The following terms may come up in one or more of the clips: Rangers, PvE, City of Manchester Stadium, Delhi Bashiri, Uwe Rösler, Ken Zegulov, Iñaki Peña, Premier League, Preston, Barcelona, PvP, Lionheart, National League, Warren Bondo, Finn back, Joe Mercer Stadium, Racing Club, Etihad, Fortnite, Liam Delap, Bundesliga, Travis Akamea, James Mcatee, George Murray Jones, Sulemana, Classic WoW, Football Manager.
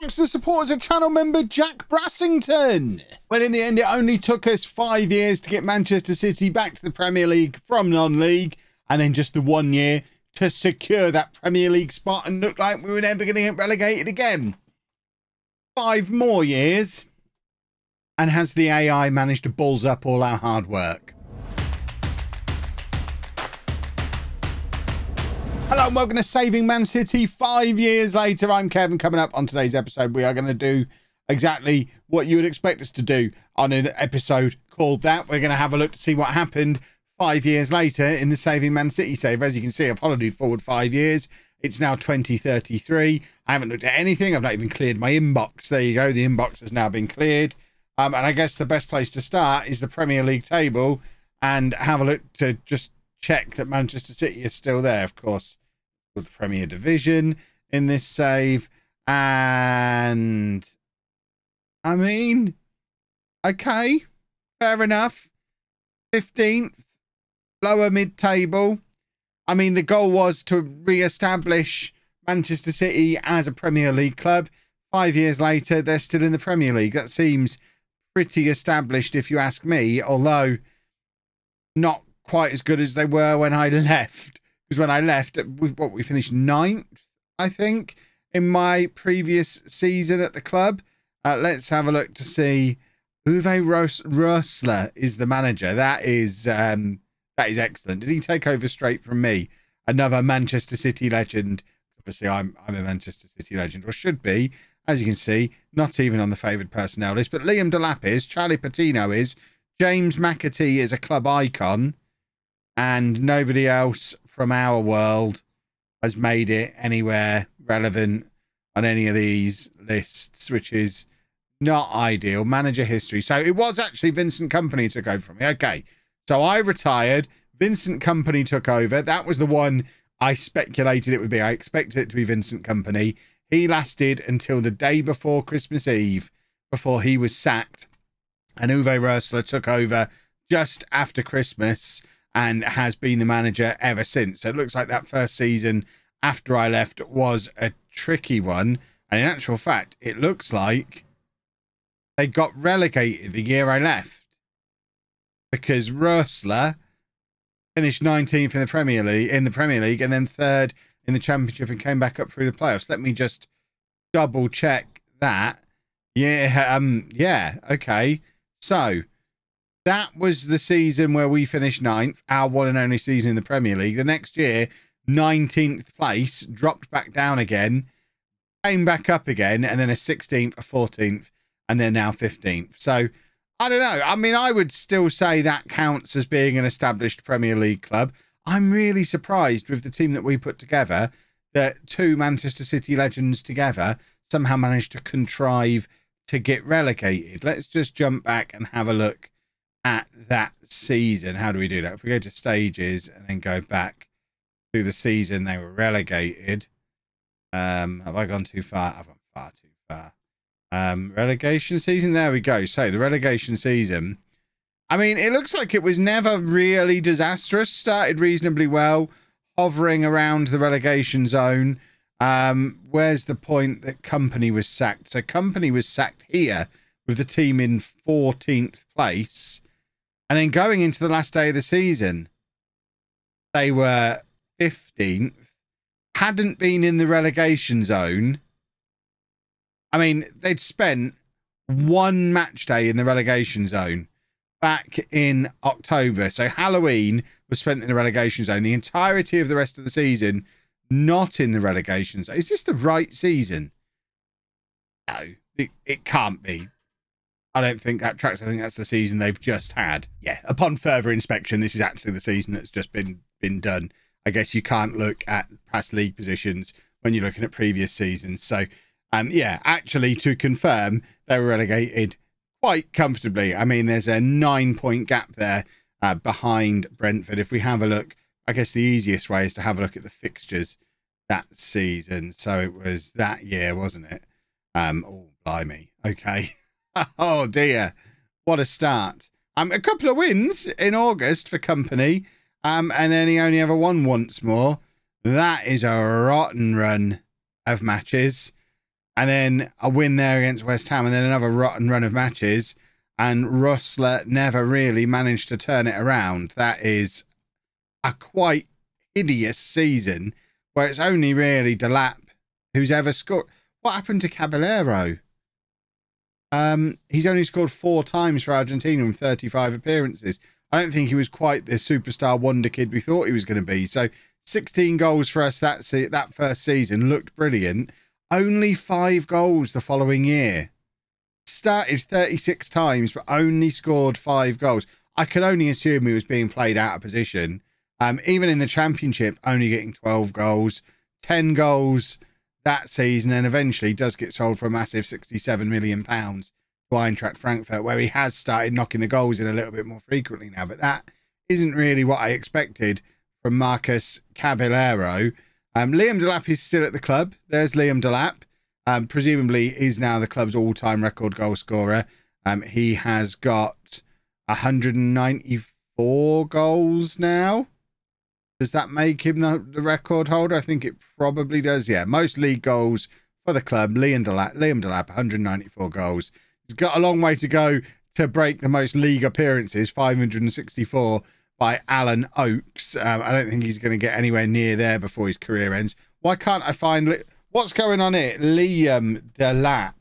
Thanks to the supporters of channel member Jack Brassington. Well, in the end, it only took us 5 years to get Manchester City back to the Premier League from non-league, and then just the 1 year to secure that Premier League spot and look like we were never going to get relegated again. 5 more years. And has the AI managed to balls up all our hard work? Hello and welcome to Saving Man City. 5 years later, I'm Kevin. Coming up on today's episode, we are going to do exactly what you would expect us to do on an episode called That. We're going to have a look to see what happened 5 years later in the Saving Man City save. As you can see, I've holidayed forward 5 years. It's now 2033. I haven't looked at anything. I've not even cleared my inbox. There you go. The inbox has now been cleared. And I guess the best place to start is the Premier League table and have a look to just check that Manchester City is still there, of course, with the Premier Division in this save. And, I mean, okay, fair enough. 15th, lower mid-table. I mean, the goal was to re-establish Manchester City as a Premier League club. 5 years later, they're still in the Premier League. That seems pretty established, if you ask me, although not quite as good as they were when I left, because when I left, we finished 9th, I think, in my previous season at the club. Let's have a look to see. Uwe Rösler is the manager. That is excellent. Did he take over straight from me? Another Manchester City legend. Obviously, I'm a Manchester City legend, or should be. As you can see, not even on the favoured personnel list, but Liam Delap is, Charlie Patino is, James Mcatee is a club icon, and nobody else from our world has made it anywhere relevant on any of these lists, which is not ideal. Manager history. So it was actually Vincent Kompany who took over from me. Okay, so I retired. Vincent Kompany took over. That was the one I speculated it would be. I expected it to be Vincent Kompany. He lasted until the day before Christmas Eve, before he was sacked. And Uwe Rösler took over just after Christmas and has been the manager ever since. So it looks like that first season after I left was a tricky one. And in actual fact, it looks like they got relegated the year I left, because Rösler finished 19th in the Premier League, and then 3rd in the Championship, and came back up through the playoffs. Let me just double check that. Yeah, okay. So that was the season where we finished 9th, our one and only season in the Premier League. The next year, 19th place, dropped back down again, came back up again, and then a 16th, a 14th, and they're now 15th. So I don't know. I mean, I would still say that counts as being an established Premier League club. I'm really surprised with the team that we put together that 2 Manchester City legends together somehow managed to contrive to get relegated. Let's just jump back and have a look at that season. How do we do that? If we go to stages and then go back to the season they were relegated. Have I gone too far? I've gone far too far. Relegation season. There we go. So the relegation season. I mean, it looks like it was never really disastrous. Started reasonably well, hovering around the relegation zone. Where's the point that Kompany was sacked? So Kompany was sacked here with the team in 14th place. And then going into the last day of the season, they were 15th. Hadn't been in the relegation zone. I mean, they'd spent 1 match day in the relegation zone back in October. So Halloween was spent in the relegation zone. The entirety of the rest of the season, not in the relegation zone. Is this the right season? No, it can't be. I don't think that tracks. I think that's the season they've just had. Yeah, upon further inspection, this is actually the season that's just been done. I guess you can't look at past league positions when you're looking at previous seasons. So, yeah, actually, to confirm, they were relegated quite comfortably. I mean, there's a 9-point gap there behind Brentford. If we have a look, I guess the easiest way is to have a look at the fixtures that season. So it was that year, wasn't it? Oh, blimey. Okay. Oh, dear. What a start. A couple of wins in August for Kompany. And then he only ever won once more. That is a rotten run of matches. and then a win there against West Ham, and then another rotten run of matches, and Rösler never really managed to turn it around. That is a quite hideous season where it's only really Delap who's ever scored. What happened to Caballero? He's only scored 4 times for Argentina in 35 appearances. I don't think he was quite the superstar wonder kid we thought he was going to be. So 16 goals for us that first season looked brilliant. Only 5 goals the following year. Started 36 times, but only scored 5 goals. I could only assume he was being played out of position. Even in the championship, only getting 12 goals, 10 goals that season, and eventually does get sold for a massive £67 million to Eintracht Frankfurt, where he has started knocking the goals in a little bit more frequently now. But that isn't really what I expected from Marcus Caballero. Liam Delap is still at the club. There's Liam Delap. Presumably is now the club's all-time record goal scorer. He has got 194 goals now. Does that make him the record holder? I think it probably does, yeah. Most league goals for the club, Liam Delap, 194 goals. He's got a long way to go to break the most league appearances, 564 by Alan Oakes. I don't think he's going to get anywhere near there before his career ends. Why can't I find... What's going on here? Liam Delap. I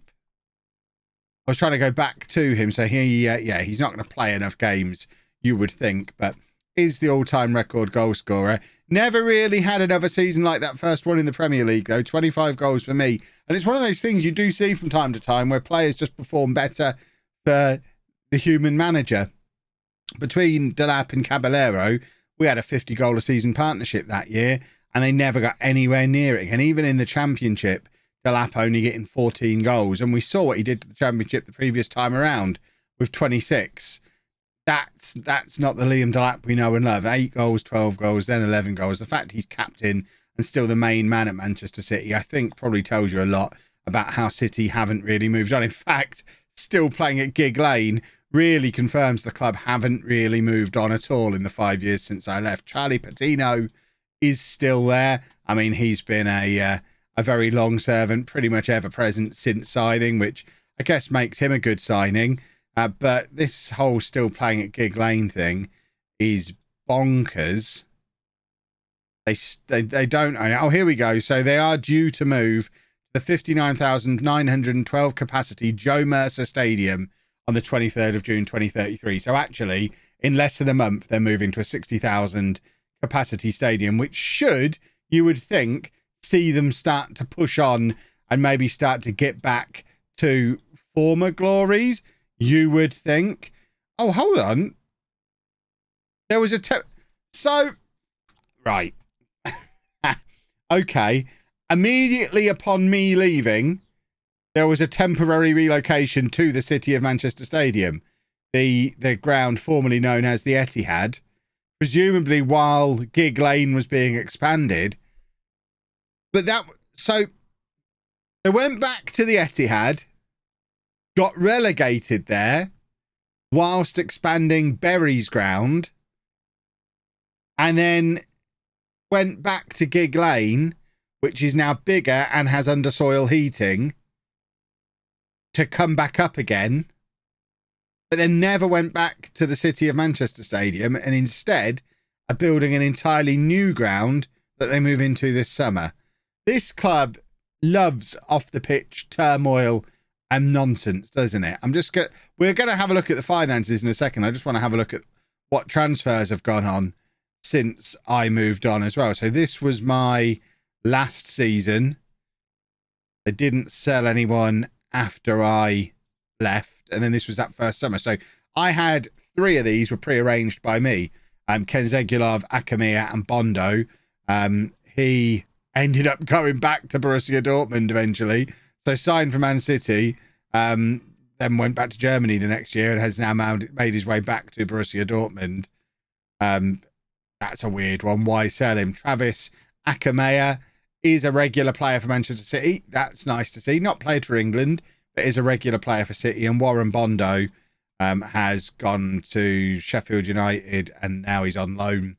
was trying to go back to him. So he, yeah, he's not going to play enough games, you would think, but... is the all-time record goal scorer. Never really had another season like that first one in the Premier League, though. 25 goals for me. And it's one of those things you do see from time to time where players just perform better for the human manager. Between Delap and Caballero, we had a 50-goal-a-season partnership that year, and they never got anywhere near it. And even in the Championship, Delap only getting 14 goals. And we saw what he did to the Championship the previous time around with 26. That's not the Liam Delap we know and love. 8 goals, 12 goals, then 11 goals. The fact he's captain and still the main man at Manchester City, I think probably tells you a lot about how City haven't really moved on. In fact, still playing at Gig Lane really confirms the club haven't really moved on at all in the 5 years since I left. Charlie Patino is still there. I mean, he's been a very long servant, pretty much ever-present since signing, which I guess makes him a good signing. But this whole still playing at Gig Lane thing is bonkers. They don't own it. Oh, here we go. So they are due to move to the 59,912 capacity Joe Mercer Stadium on the 23rd of June 2033. So actually, in less than a month, they're moving to a 60,000 capacity stadium, which should, you would think, see them start to push on and maybe start to get back to former glories. You would think. Oh, hold on. There was a... So, right. Okay. Immediately upon me leaving, there was a temporary relocation to the City of Manchester Stadium, the ground formerly known as the Etihad, presumably while Gig Lane was being expanded. But that... So, they went back to the Etihad... got relegated there whilst expanding Bury's ground, and then went back to Gig Lane, which is now bigger and has undersoil heating, to come back up again, but then never went back to the City of Manchester Stadium, and instead are building an entirely new ground that they move into this summer. This club loves off-the-pitch turmoil and nonsense, doesn't it? We're going to have a look at the finances in a second. I just want to have a look at what transfers have gone on since I moved on as well. So this was my last season. They didn't sell anyone after I left. And then this was that first summer. So I had 3 of these were prearranged by me. Ken Zegulov, Akamea and Bondo. He ended up going back to Borussia Dortmund eventually. So signed for Man City, then went back to Germany the next year and has now made his way back to Borussia Dortmund. That's a weird one. Why sell him? Travis Akamea is a regular player for Manchester City. That's nice to see. Not played for England, but is a regular player for City. And Warren Bondo has gone to Sheffield United and now he's on loan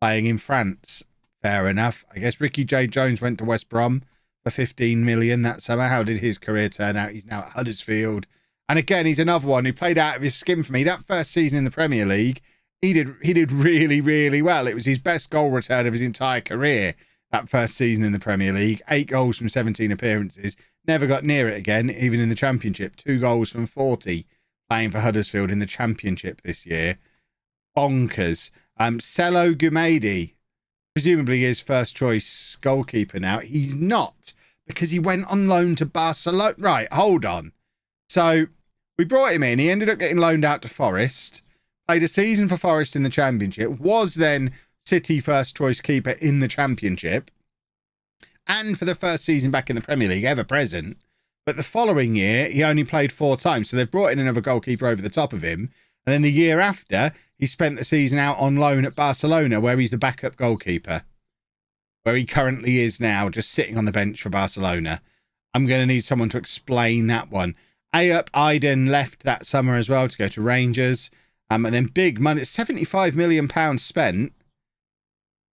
playing in France. Fair enough. I guess Ricky J. Jones went to West Brom. for 15 million. That's how did his career turn out? He's now at Huddersfield. And again, he's another one who played out of his skin for me. That first season in the Premier League, he did really, really well. It was his best goal return of his entire career, that first season in the Premier League. 8 goals from 17 appearances. Never got near it again, even in the Championship. 2 goals from 40 playing for Huddersfield in the Championship this year. Bonkers. Cello Gumedi, presumably his first choice goalkeeper now. He's not, because he went on loan to Barcelona. Right, hold on. So we brought him in. He ended up getting loaned out to Forest. Played a season for Forest in the Championship. Was then City first choice keeper in the Championship. And for the first season back in the Premier League, ever present. But the following year, he only played 4 times. So they've brought in another goalkeeper over the top of him. And then the year after, he spent the season out on loan at Barcelona, where he's the backup goalkeeper. Where he currently is now, just sitting on the bench for Barcelona. I'm going to need someone to explain that one. Ayup Aiden left that summer as well to go to Rangers. And then big money, £75 million spent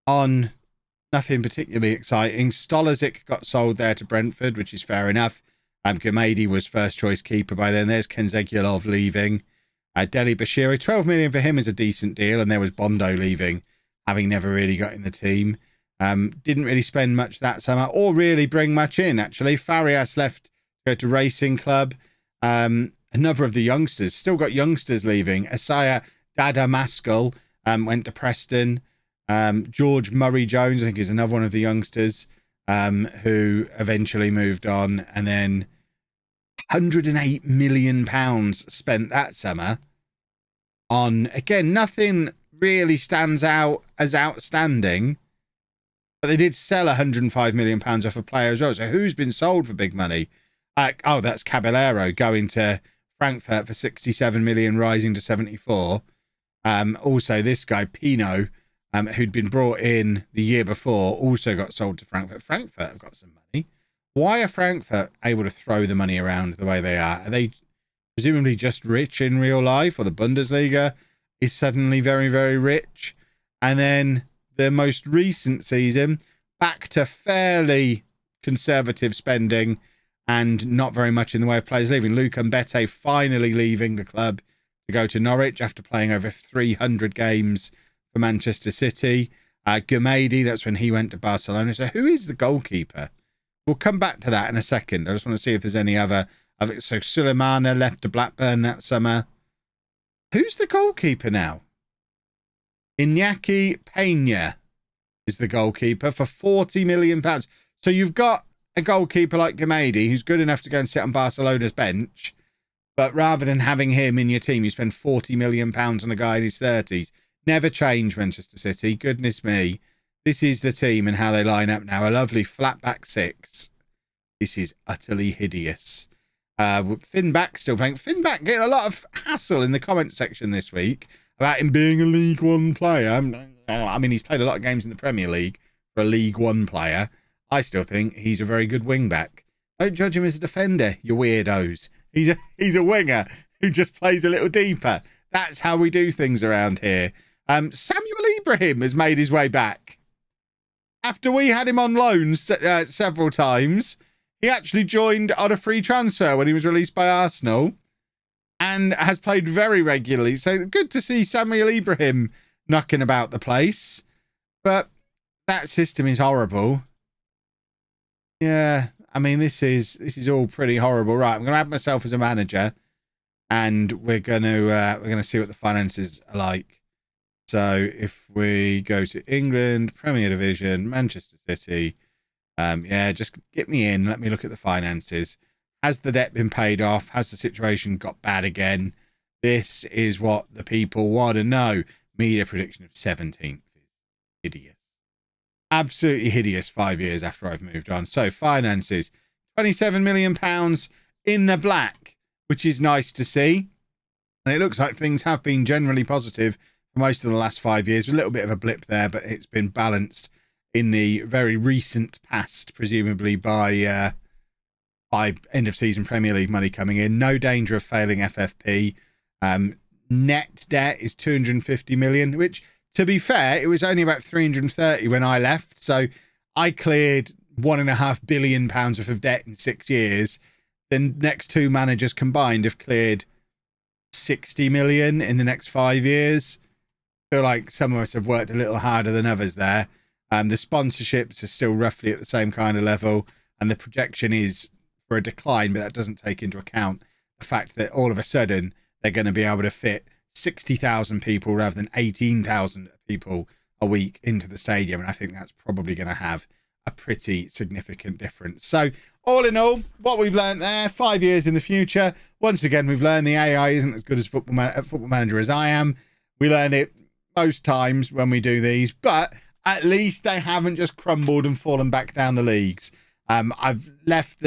on nothing particularly exciting. Stolarczyk got sold there to Brentford, which is fair enough. Gumedi was first-choice keeper by then. There's Ken Zegulov leaving. Delhi Bashiri, £12 million for him is a decent deal. And there was Bondo leaving, having never really got in the team. Didn't really spend much that summer, or really bring much in, actually. Farias left to go to Racing Club. Another of the youngsters. Still got youngsters leaving. Isaiah Dada Maskell went to Preston. George Murray Jones, I think, is another one of the youngsters who eventually moved on. And then £108 million spent that summer on, again, nothing really stands out as outstanding. But they did sell £105 million off a player as well. So who's been sold for big money? Oh, that's Caballero going to Frankfurt for 67 million, rising to 74. Also, this guy, Pino, who'd been brought in the year before, also got sold to Frankfurt. Frankfurt have got some money. Why are Frankfurt able to throw the money around the way they are? Are they presumably just rich in real life, or the Bundesliga is suddenly very, very rich? And then the most recent season, back to fairly conservative spending, and not very much in the way of players leaving. Luke Mbete finally leaving the club to go to Norwich after playing over 300 games for Manchester City. Gumedi, that's when he went to Barcelona. So who is the goalkeeper? We'll come back to that in a second. I just want to see if there's any other. So Sulemana left to Blackburn that summer. Who's the goalkeeper now? Iñaki Peña is the goalkeeper for £40 million. So you've got a goalkeeper like Gumedi, who's good enough to go and sit on Barcelona's bench, but rather than having him in your team, you spend £40 million on a guy in his 30s. Never change, Manchester City. Goodness me, this is the team and how they line up now. A lovely flat back six. This is utterly hideous. Finn back still playing. Finn back getting a lot of hassle in the comment section this week about him being a League One player. I mean, he's played a lot of games in the Premier League for a League One player. I still think he's a very good wing-back. Don't judge him as a defender, you weirdos. He's a winger who just plays a little deeper. That's how we do things around here. Samuel Ibrahim has made his way back. After we had him on loans several times, he actually joined on a free transfer when he was released by Arsenal and has played very regularly. So good to see Samuel Ibrahim knocking about the place. But that system is horrible. Yeah, I mean, this is all pretty horrible. Right, I'm going to add myself as a manager, and we're going to see what the finances are like. So if we go to England, Premier Division, Manchester City, yeah, just get me in. Let me look at the finances. Has the debt been paid off? Has the situation got bad again? This is what the people want to know. Media prediction of 17th is hideous. Absolutely hideous 5 years after I've moved on. So finances, £27 million in the black, which is nice to see. And it looks like things have been generally positive for most of the last 5 years. A little bit of a blip there, but it's been balanced in the very recent past, presumably by end of season Premier League money coming in. No danger of failing FFP. Net debt is £250 million, which, to be fair, it was only about 330 when I left, so I cleared £1.5 billion worth of debt in 6 years, the next two managers combined have cleared 60 million in the next 5 years. I feel like some of us have worked a little harder than others there. The sponsorships are still roughly at the same kind of level, and the projection is for a decline, but that doesn't take into account the fact that all of a sudden they're going to be able to fit 60,000 people rather than 18,000 people a week into the stadium, and I think that's probably going to have a pretty significant difference. So all in all, what we've learned there, 5 years in the future, once again we've learned the AI isn't as good as football manager as I am. We learn it most times when we do these, but at least they haven't just crumbled and fallen back down the leagues. I left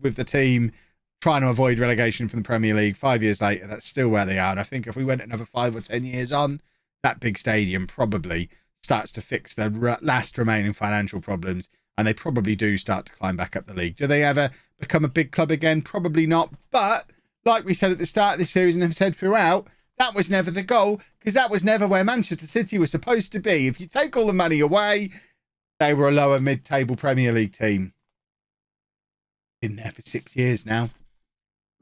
with the team trying to avoid relegation from the Premier League. 5 years later, that's still where they are. And I think if we went another 5 or 10 years on, that big stadium probably starts to fix their last remaining financial problems, and they probably do start to climb back up the league. Do they ever become a big club again? Probably not. But like we said at the start of this series and have said throughout, that was never the goal, because that was never where Manchester City was supposed to be. If you take all the money away, they were a lower mid-table Premier League team. Been there for 6 years now.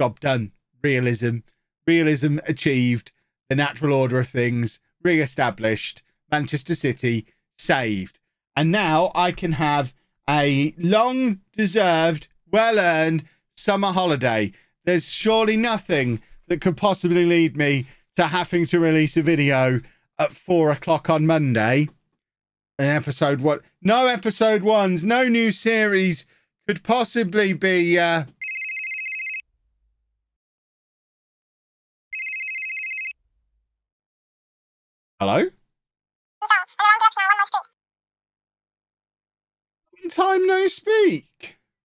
Job done. Realism achieved. The natural order of things re-established. Manchester City saved, and now I can have a long deserved, well-earned summer holiday. There's surely nothing that could possibly lead me to having to release a video at 4 o'clock on Monday. An episode, what? No episode ones, no new series could possibly be hello? Long time no speak.